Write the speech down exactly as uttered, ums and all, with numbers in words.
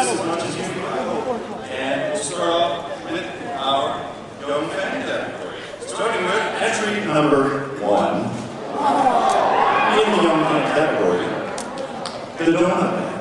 as much as you can. And we'll start off with our Don't Bend Them for you. Starting with entry number one. In the Don't Bend category, the donut.